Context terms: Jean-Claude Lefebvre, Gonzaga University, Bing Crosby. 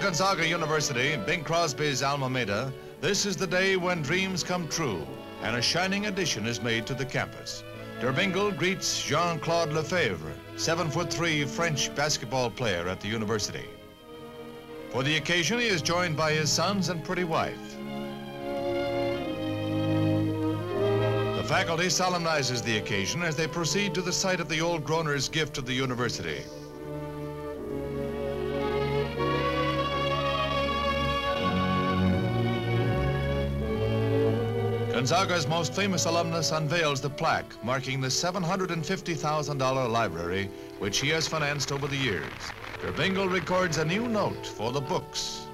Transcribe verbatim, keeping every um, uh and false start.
to Gonzaga University, Bing Crosby's alma mater, this is the day when dreams come true, and a shining addition is made to the campus. Derbingle greets Jean-Claude Lefebvre, seven foot three French basketball player at the university. For the occasion, he is joined by his sons and pretty wife. The faculty solemnizes the occasion as they proceed to the site of the old Groner's gift to the university. Gonzaga's most famous alumnus unveils the plaque marking the seven hundred fifty thousand dollar library which he has financed over the years. Derbingle records a new note for the books.